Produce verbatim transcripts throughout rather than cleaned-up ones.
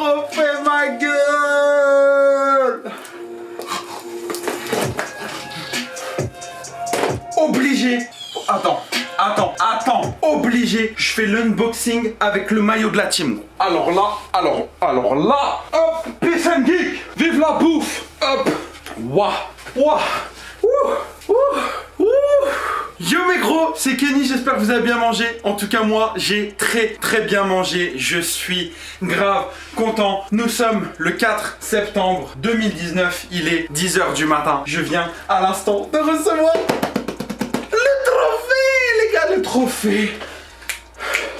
trop fait ma gueule. Obligé. Attends, attends, attends. Obligé. Je fais l'unboxing avec le maillot de la team. Alors là, alors, alors là. Hop, Peace and Geek. Vive la bouffe. Hop. Waouh. Waouh. Ouh. Ouh. Ouh. Yo mes gros, c'est Keni, j'espère que vous avez bien mangé. En tout cas moi, j'ai très très bien mangé. Je suis grave content. Nous sommes le quatre septembre deux mille dix-neuf. Il est dix heures du matin. Je viens à l'instant de recevoir le trophée, les gars, le trophée.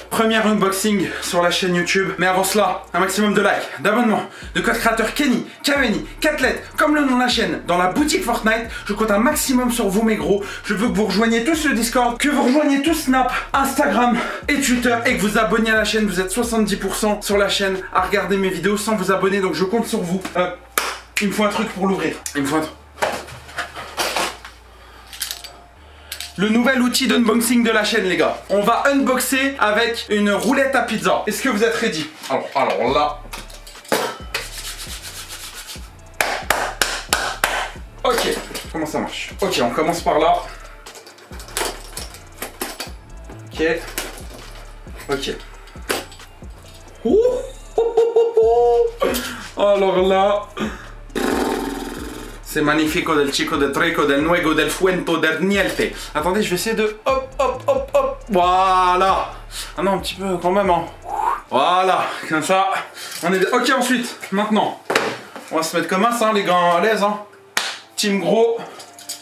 Premier unboxing sur la chaîne YouTube. Mais avant cela, un maximum de likes, d'abonnements, de code créateur Keni, Kaveni, quatre lettres, comme le nom de la chaîne, dans la boutique Fortnite. Je compte un maximum sur vous mes gros. Je veux que vous rejoigniez tous le Discord, que vous rejoigniez tous Snap, Instagram et Twitter, et que vous abonniez à la chaîne. Vous êtes soixante-dix pour cent sur la chaîne à regarder mes vidéos sans vous abonner, donc je compte sur vous. euh, Il me faut un truc pour l'ouvrir. Il me faut un truc. Le nouvel outil d'unboxing de la chaîne, les gars. On va unboxer avec une roulette à pizza. Est-ce que vous êtes ready? Alors, alors là. Ok. Comment ça marche? Ok, on commence par là. Ok. Ok. Ouh. Alors là. C'est magnifico del chico del trico del nuego del fuento del niente. Attendez, je vais essayer de... Hop, hop, hop, hop. Voilà. Ah non, un petit peu quand même, hein. Voilà, comme ça. On est... Ok, ensuite, maintenant, on va se mettre comme ça, hein, les gars, à l'aise, hein. Team gros.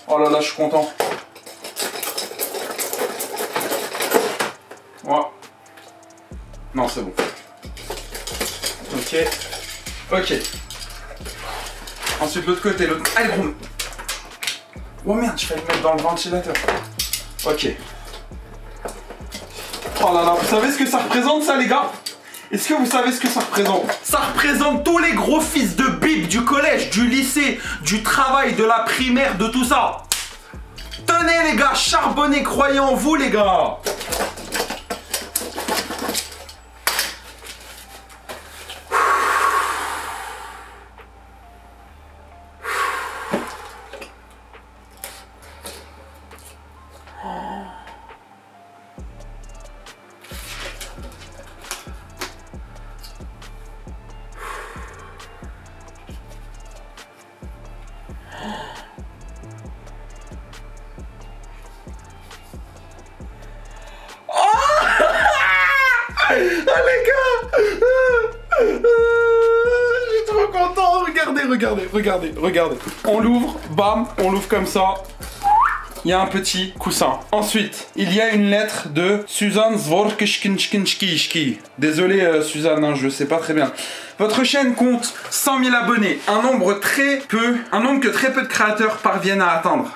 Oh là là, je suis content. Voilà. Non, c'est bon. Ok. Ok. Ensuite l'autre côté, l'autre... Allez gros. Oh merde, je vais le mettre dans le ventilateur. Ok. Oh là là, vous savez ce que ça représente ça les gars? Est-ce que vous savez ce que ça représente? Ça représente tous les gros fils de bip du collège, du lycée, du travail, de la primaire, de tout ça. Tenez les gars, charbonnez, croyez en vous les gars. Regardez, regardez, regardez. On l'ouvre, bam, on l'ouvre comme ça. Il y a un petit coussin. Ensuite, il y a une lettre de Susan Wojcicki. Désolé euh, Suzanne, hein, je sais pas très bien. Votre chaîne compte cent mille abonnés, un nombre très peu, un nombre que très peu de créateurs parviennent à atteindre.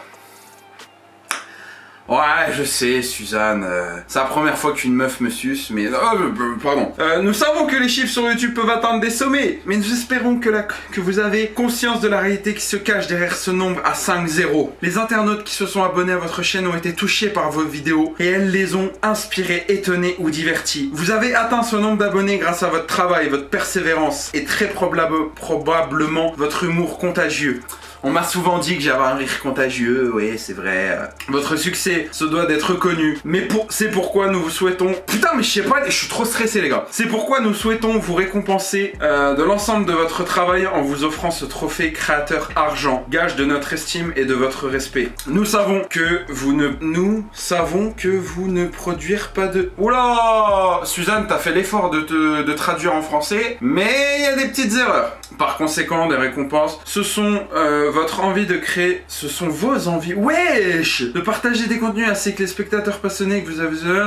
Ouais, je sais, Suzanne, euh, c'est la première fois qu'une meuf me suce, mais... Oh, euh, pardon. Euh, nous savons que les chiffres sur YouTube peuvent atteindre des sommets, mais nous espérons que, la... que vous avez conscience de la réalité qui se cache derrière ce nombre à cinq zéros. Les internautes qui se sont abonnés à votre chaîne ont été touchés par vos vidéos, et elles les ont inspirés, étonnés ou divertis. Vous avez atteint ce nombre d'abonnés grâce à votre travail, votre persévérance, et très probable... probablement votre humour contagieux. On m'a souvent dit que j'avais un rire contagieux, oui c'est vrai. Votre succès se doit d'être reconnu, mais pour... c'est pourquoi nous vous souhaitons... Putain mais je sais pas, je suis trop stressé les gars. C'est pourquoi nous souhaitons vous récompenser euh, de l'ensemble de votre travail en vous offrant ce trophée créateur argent, gage de notre estime et de votre respect. Nous savons que vous ne... Nous savons que vous ne produire pas de... Oula, Suzanne, t'as fait l'effort de te... de traduire en français, mais il y a des petites erreurs. Par conséquent, des récompenses, ce sont... Euh, votre envie de créer, ce sont vos envies, wesh, de partager des contenus ainsi que les spectateurs passionnés que vous avez eu.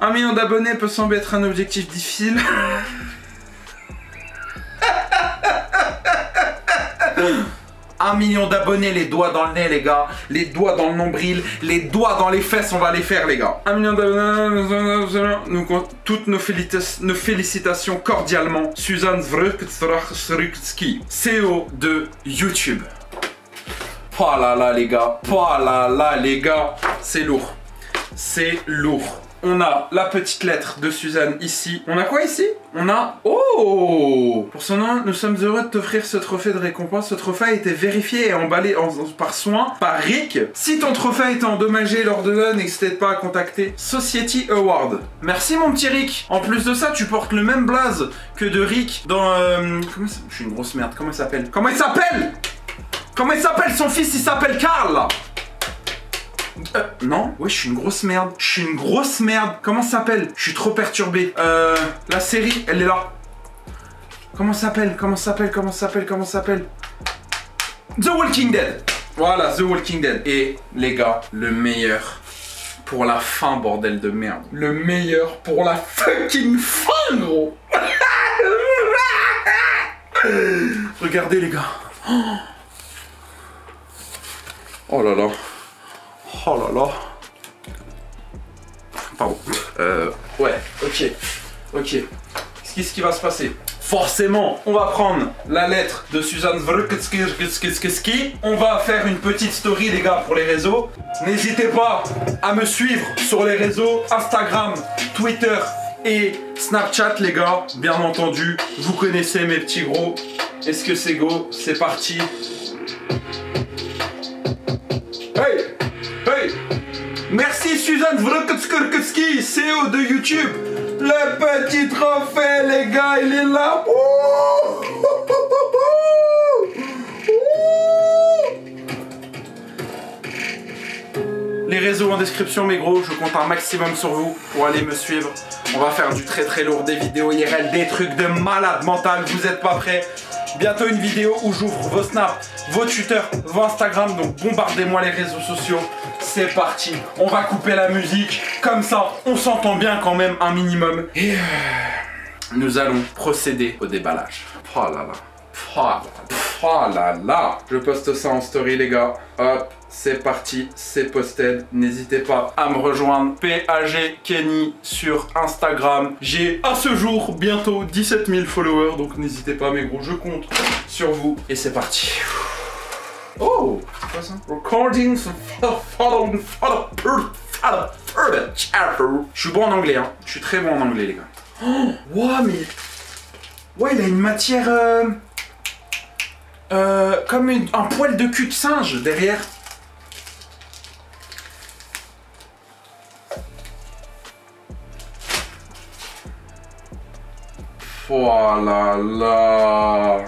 Un million d'abonnés peut sembler être un objectif difficile. Un million d'abonnés, les doigts dans le nez les gars, les doigts dans le nombril, les doigts dans les fesses, on va les faire les gars. Un million d'abonnés, nous comptons toutes nos, félici nos félicitations cordialement. Susan Wojcicki, C E O de YouTube. Oh là là les gars, oh là là les gars, c'est lourd, c'est lourd. On a la petite lettre de Suzanne ici. On a quoi ici? On a... Oh! Pour ce nom, nous sommes heureux de t'offrir ce trophée de récompense. Ce trophée a été vérifié et emballé en... par soin par Rick. Si ton trophée a été endommagé lors de l'un, n'hésitez pas à contacter Society Award. Merci mon petit Rick. En plus de ça, tu portes le même blaze que de Rick dans... Euh... Comment ça... Je suis une grosse merde. Comment il s'appelle? Comment il s'appelle? Comment il s'appelle son fils? Il s'appelle Karl là. Euh, non, ouais, je suis une grosse merde. Je suis une grosse merde. Comment ça s'appelle? Je suis trop perturbé. Euh, la série, elle est là. Comment ça s'appelle? Comment ça s'appelle? Comment ça s'appelle? Comment ça s'appelle? The Walking Dead. Voilà, The Walking Dead. Et les gars, le meilleur pour la fin, bordel de merde. Le meilleur pour la fucking fin, gros. Regardez les gars. Oh là là. Oh là là. Pardon. Euh... Ouais, ok. Ok. Qu'est-ce qui va se passer? Forcément, on va prendre la lettre de Susan Wojcicki. On va faire une petite story, les gars, pour les réseaux. N'hésitez pas à me suivre sur les réseaux Instagram, Twitter et Snapchat, les gars. Bien entendu, vous connaissez mes petits gros. Est-ce que c'est go? C'est parti. Hey! Hey! Merci Susan Wojcicki, C E O de YouTube. Le petit trophée, les gars, il est là. Ouh Ouh. Les réseaux en description, mes gros. Je compte un maximum sur vous pour aller me suivre. On va faire du très très lourd, des vidéos I R L, des trucs de malade mental. Vous êtes pas prêts? Bientôt une vidéo où j'ouvre vos snaps, vos Twitter, vos Instagram. Donc bombardez-moi les réseaux sociaux. C'est parti. On va couper la musique. Comme ça, on s'entend bien quand même un minimum. Et euh, nous allons procéder au déballage. Oh là là. Oh là là. Oh là là. Je poste ça en story, les gars. Hop. C'est parti, c'est posted. N'hésitez pas à me rejoindre P A G Keni sur Instagram. J'ai à ce jour bientôt dix-sept mille followers. Donc n'hésitez pas mes gros, je compte sur vous. Et c'est parti. Oh, c'est quoi ça? Recording following following. Je suis bon en anglais hein. Je suis très bon en anglais les gars. Oh, wow, mais... Ouais, il a une matière... Euh, euh, comme une, un poil de cul de singe derrière. Oh là là.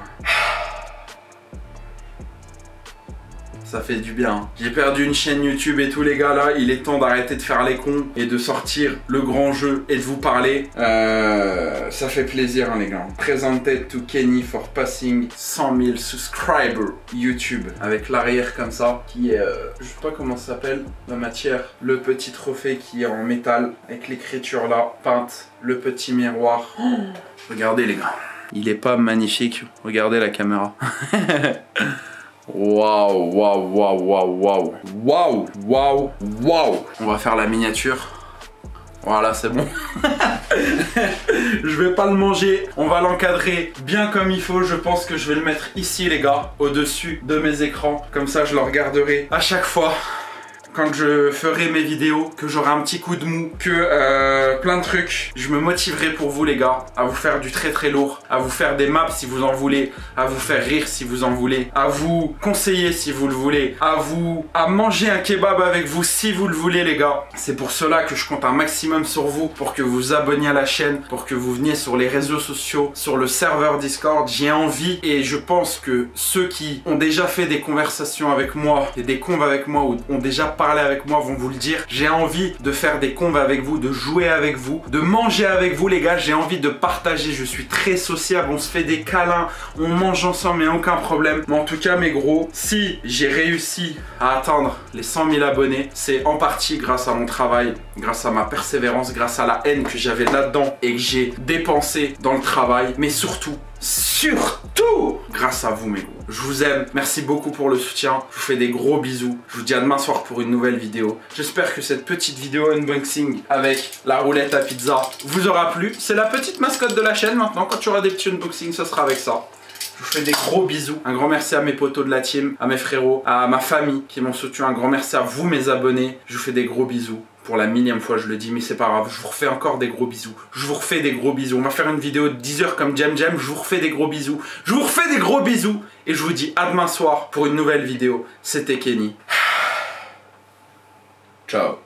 Ça fait du bien. J'ai perdu une chaîne YouTube et tout les gars là. Il est temps d'arrêter de faire les cons et de sortir le grand jeu et de vous parler. Euh, ça fait plaisir hein, les gars. Presented to Keni for passing cent mille subscribers YouTube. Avec l'arrière comme ça qui est... Euh, je sais pas comment ça s'appelle la matière. Le petit trophée qui est en métal avec l'écriture là peinte. Le petit miroir. Oh. Regardez les gars, il est pas magnifique. Regardez la caméra. Waouh, waouh, waouh, waouh, waouh, waouh, waouh, waouh. On va faire la miniature. Voilà, c'est bon. Je vais pas le manger. On va l'encadrer bien comme il faut. Je pense que je vais le mettre ici les gars, au-dessus de mes écrans. Comme ça, je le regarderai à chaque fois. Quand je ferai mes vidéos, que j'aurai un petit coup de mou, que euh, plein de trucs, je me motiverai pour vous les gars, à vous faire du très très lourd, à vous faire des maps si vous en voulez, à vous faire rire si vous en voulez, à vous conseiller si vous le voulez, à vous, à manger un kebab avec vous si vous le voulez les gars. C'est pour cela que je compte un maximum sur vous, pour que vous vous abonniez à la chaîne, pour que vous veniez sur les réseaux sociaux, sur le serveur Discord. J'ai envie et je pense que ceux qui ont déjà fait des conversations avec moi et des combats avec moi ou ont déjà parler avec moi vont vous le dire. J'ai envie de faire des combats avec vous, de jouer avec vous, de manger avec vous les gars. J'ai envie de partager, je suis très sociable, on se fait des câlins, on mange ensemble et aucun problème. Mais en tout cas mes gros, si j'ai réussi à atteindre les cent mille abonnés, c'est en partie grâce à mon travail, grâce à ma persévérance, grâce à la haine que j'avais là-dedans et que j'ai dépensée dans le travail, mais surtout Surtout grâce à vous mes gros. Je vous aime, merci beaucoup pour le soutien. Je vous fais des gros bisous. Je vous dis à demain soir pour une nouvelle vidéo. J'espère que cette petite vidéo unboxing avec la roulette à pizza vous aura plu. C'est la petite mascotte de la chaîne maintenant. Quand tu auras des petits unboxings, ce sera avec ça. Je vous fais des gros bisous. Un grand merci à mes potos de la team, à mes frérots, à ma famille qui m'ont soutenu. Un grand merci à vous mes abonnés. Je vous fais des gros bisous. pour la millième fois je le dis, mais c'est pas grave, je vous refais encore des gros bisous, je vous refais des gros bisous, on va faire une vidéo de dix heures comme Jam Jam, je vous refais des gros bisous, je vous refais des gros bisous, et je vous dis à demain soir pour une nouvelle vidéo, c'était Keni, ciao.